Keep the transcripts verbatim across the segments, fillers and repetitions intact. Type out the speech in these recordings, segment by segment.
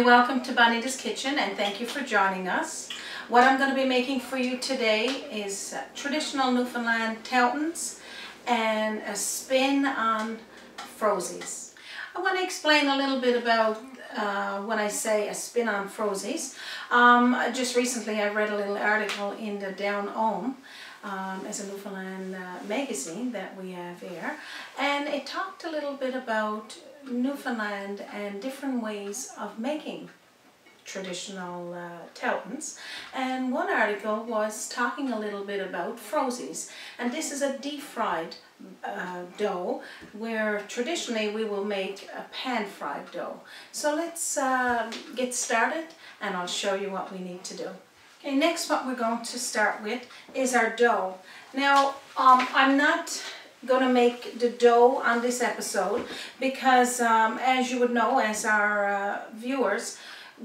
everybody, welcome to Bonita's Kitchen and thank you for joining us. What I'm going to be making for you today is traditional Newfoundland Toutons and a spin on Frozies. I want to explain a little bit about uh, when I say a spin on Frozies. Um, just recently I read a little article in the Down Home um, as a Newfoundland uh, magazine that we have here, and it talked a little bit about Newfoundland and different ways of making traditional uh, Toutons, and one article was talking a little bit about Frozies, and this is a deep fried uh, dough where traditionally we will make a pan fried dough. So let's uh, get started and I'll show you what we need to do. Okay, next what we're going to start with is our dough. Now um, I'm not going to make the dough on this episode because um, as you would know, as our uh, viewers,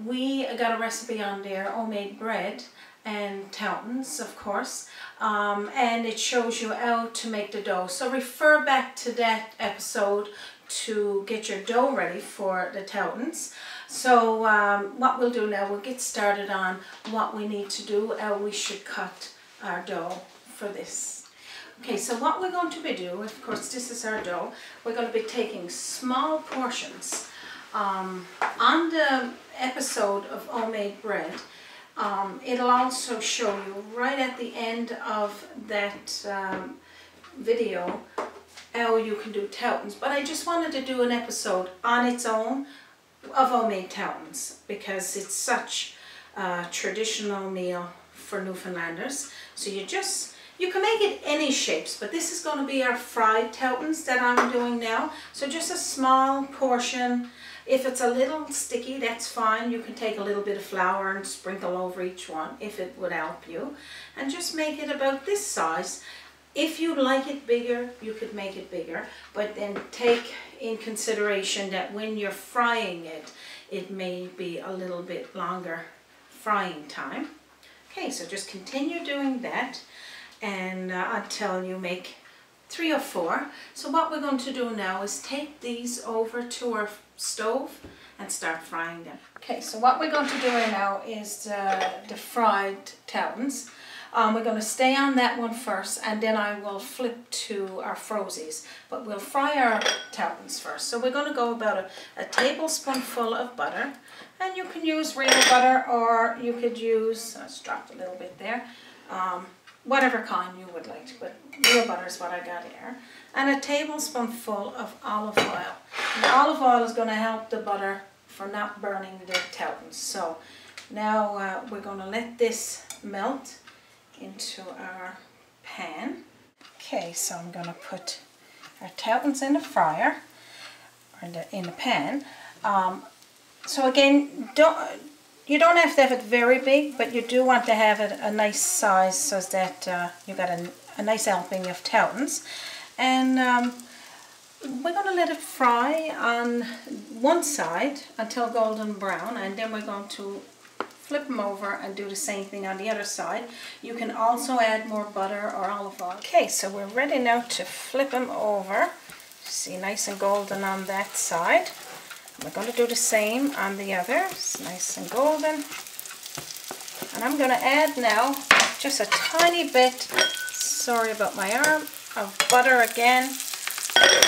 we got a recipe on there, homemade bread and Toutons of course, um, and it shows you how to make the dough, so refer back to that episode to get your dough ready for the Toutons. So um, what we'll do now, we'll get started on what we need to do, how we should cut our dough for this. Okay, so what we're going to be doing, of course this is our dough, we're going to be taking small portions. Um, on the episode of homemade bread, um, it'll also show you right at the end of that um, video how you can do Toutons, but I just wanted to do an episode on its own of homemade Toutons because it's such a traditional meal for Newfoundlanders. So you just You can make it any shapes, but this is going to be our fried Toutons that I'm doing now. So just a small portion. If it's a little sticky, that's fine. You can take a little bit of flour and sprinkle over each one if it would help you. And just make it about this size. If you like it bigger, you could make it bigger. But then take in consideration that when you're frying it, it may be a little bit longer frying time. Okay, so just continue doing that. And uh, until you make three or four. So what we're going to do now is take these over to our stove and start frying them. Okay, so what we're going to do right now is the, the fried Toutons. Um, we're going to stay on that one first and then I will flip to our Frozies, but we'll fry our Toutons first. So we're going to go about a, a tablespoonful of butter, and you can use real butter or you could use, I dropped a little bit there, um, whatever kind you would like to, but real butter is what I got here. And a tablespoonful of olive oil. And olive oil is going to help the butter for not burning the Toutons. So now uh, we're going to let this melt into our pan. Okay, so I'm going to put our Toutons in the fryer, or in the, in the pan. Um, so again, don't... You don't have to have it very big, but you do want to have it a nice size so that uh, you've got a, a nice helping of Toutons. And um, we're going to let it fry on one side until golden brown, and then we're going to flip them over and do the same thing on the other side. You can also add more butter or olive oil. Okay, so we're ready now to flip them over. See, nice and golden on that side. We're going to do the same on the other. It's nice and golden. And I'm going to add now just a tiny bit, sorry about my arm, of butter again.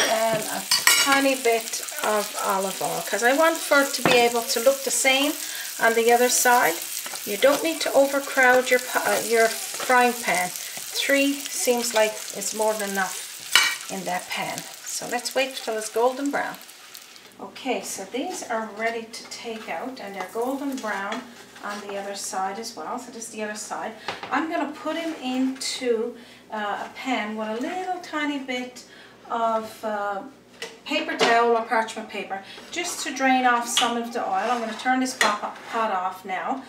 And a tiny bit of olive oil. Because I want for it to be able to look the same on the other side. You don't need to overcrowd your, uh, your frying pan. Three seems like it's more than enough in that pan. So let's wait till it's golden brown. Okay, so these are ready to take out, and they're golden brown on the other side as well. So this is the other side. I'm going to put them into uh, a pan with a little tiny bit of uh, paper towel or parchment paper, just to drain off some of the oil. I'm going to turn this pot off now.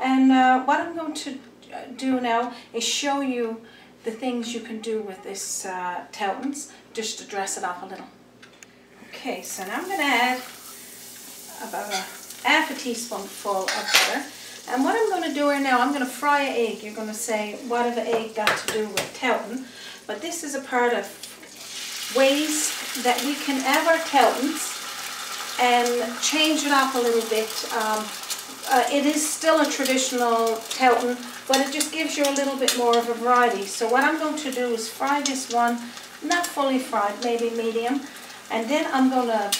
And uh, what I'm going to do now is show you the things you can do with this uh, Toutons, just to dress it up a little. Okay, so now I'm going to add about a half a teaspoonful of butter. And what I'm going to do right now, I'm going to fry an egg. You're going to say, what have an egg got to do with Touton? But this is a part of ways that we can have our Toutons and change it up a little bit. Um, uh, it is still a traditional Touton, but it just gives you a little bit more of a variety. So what I'm going to do is fry this one, not fully fried, maybe medium, and then I'm going to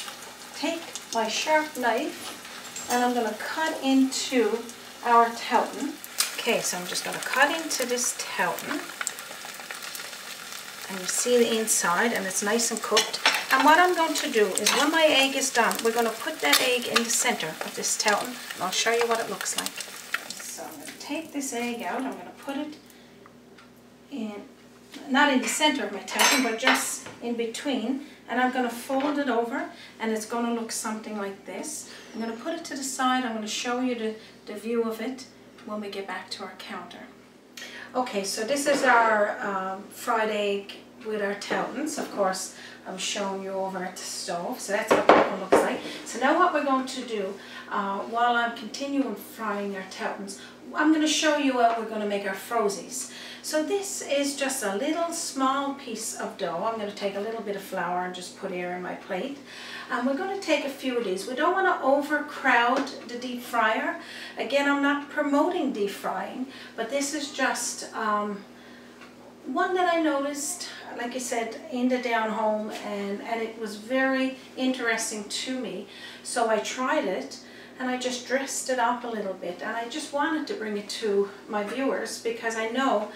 take my sharp knife and I'm going to cut into our Touton. Okay, so I'm just going to cut into this Touton, and you see the inside, and it's nice and cooked. And what I'm going to do is, when my egg is done, we're going to put that egg in the center of this Touton, and I'll show you what it looks like. So I'm going to take this egg out, I'm going to put it in, not in the center of my Touton, but just in between, and I'm going to fold it over, and it's going to look something like this. I'm going to put it to the side, I'm going to show you the, the view of it when we get back to our counter. Okay, so this is our um, fried egg with our Toutons. Of course, I'm showing you over at the stove, so that's what it looks like. So now what we're going to do, uh, while I'm continuing frying our Toutons, I'm going to show you how we're going to make our Frozies. So this is just a little small piece of dough. I'm going to take a little bit of flour and just put here in my plate. And we're going to take a few of these. We don't want to overcrowd the deep fryer. Again, I'm not promoting deep frying, but this is just um, one that I noticed, like I said, in the Down Home, and, and it was very interesting to me. So I tried it, and I just dressed it up a little bit, and I just wanted to bring it to my viewers, because I know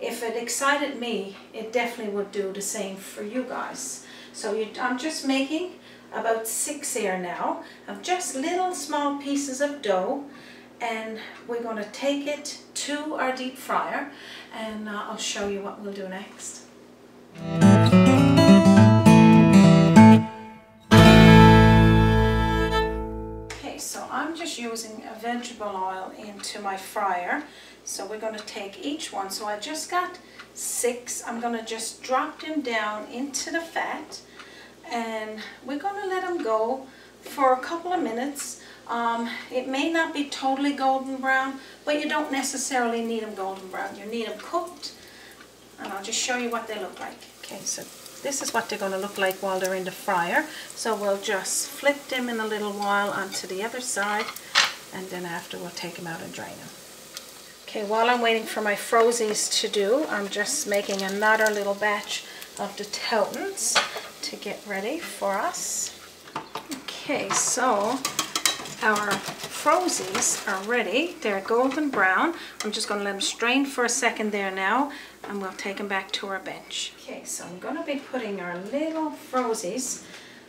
if it excited me, it definitely would do the same for you guys. So you, I'm just making about six here now, of just little small pieces of dough, and we're going to take it to our deep fryer, and uh, I'll show you what we'll do next. Okay, so I'm just using a vegetable oil into my fryer, so we're going to take each one. So I just got six. I'm going to just drop them down into the fat, and we're going to let them go for a couple of minutes. Um, it may not be totally golden brown, but you don't necessarily need them golden brown. You need them cooked, and I'll just show you what they look like. Okay, so this is what they're going to look like while they're in the fryer. So we'll just flip them in a little while onto the other side, and then after we'll take them out and drain them. Okay, while I'm waiting for my Frozies to do, I'm just making another little batch of the Toutons to get ready for us. Okay, so our Frozies are ready. They're golden brown. I'm just going to let them strain for a second there now, and we'll take them back to our bench. Okay, so I'm going to be putting our little Frozies.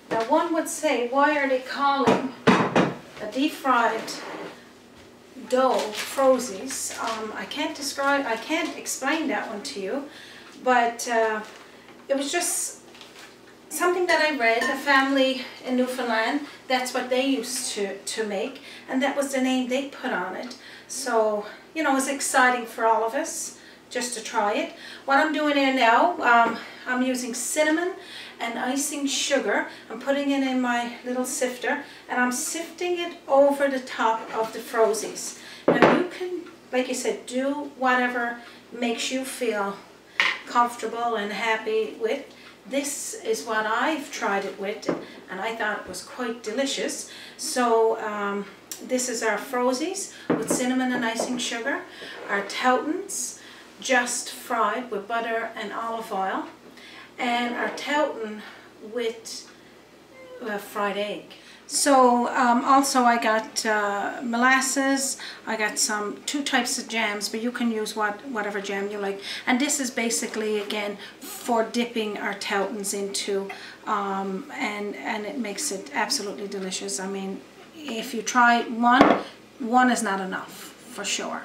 Now, one would say, why are they calling a deep fried dough Frozies? Um, I can't describe, I can't explain that one to you, but uh, it was just something that I read, a family in Newfoundland, that's what they used to, to make, and that was the name they put on it. So, you know, it was exciting for all of us just to try it. What I'm doing here now, um, I'm using cinnamon and icing sugar. I'm putting it in my little sifter, and I'm sifting it over the top of the Frozies. Now you can, like I said, do whatever makes you feel comfortable and happy with. This is what I've tried it with, and I thought it was quite delicious. So um, this is our Frozies with cinnamon and icing sugar, our Toutons just fried with butter and olive oil, and our Touton with uh, fried egg. So um, also I got uh, molasses, I got some two types of jams, but you can use what, whatever jam you like. And this is basically, again, for dipping our Toutons into, um, and, and it makes it absolutely delicious. I mean, if you try one, one is not enough, for sure.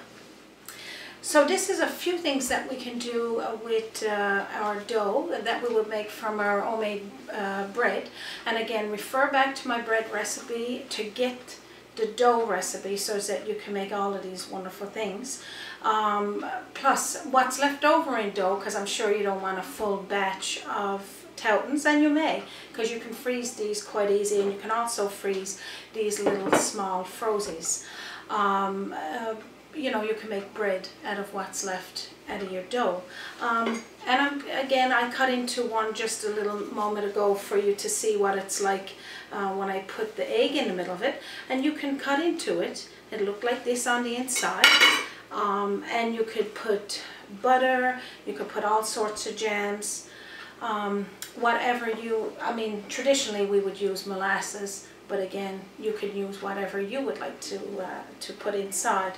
So this is a few things that we can do with uh, our dough that we would make from our homemade uh, bread. And again, refer back to my bread recipe to get the dough recipe so that you can make all of these wonderful things. Um, plus, what's left over in dough, because I'm sure you don't want a full batch of Toutons, and you may, because you can freeze these quite easy, and you can also freeze these little small Frozies. Um, uh, you know, you can make bread out of what's left out of your dough. Um, and I'm, again, I cut into one just a little moment ago for you to see what it's like uh, when I put the egg in the middle of it. And you can cut into it. It looked like this on the inside. Um, and you could put butter, you could put all sorts of jams, um, whatever you, I mean, traditionally we would use molasses, but again, you could use whatever you would like to, uh, to put inside.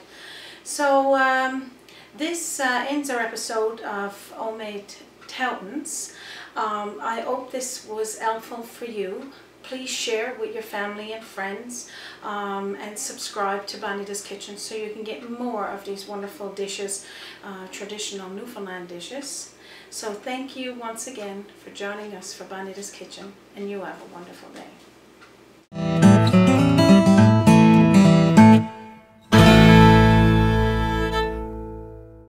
So um, this uh, ends our episode of Homemade Toutons. Um, I hope this was helpful for you. Please share it with your family and friends, um, and subscribe to Bonita's Kitchen so you can get more of these wonderful dishes, uh, traditional Newfoundland dishes. So thank you once again for joining us for Bonita's Kitchen, and you have a wonderful day.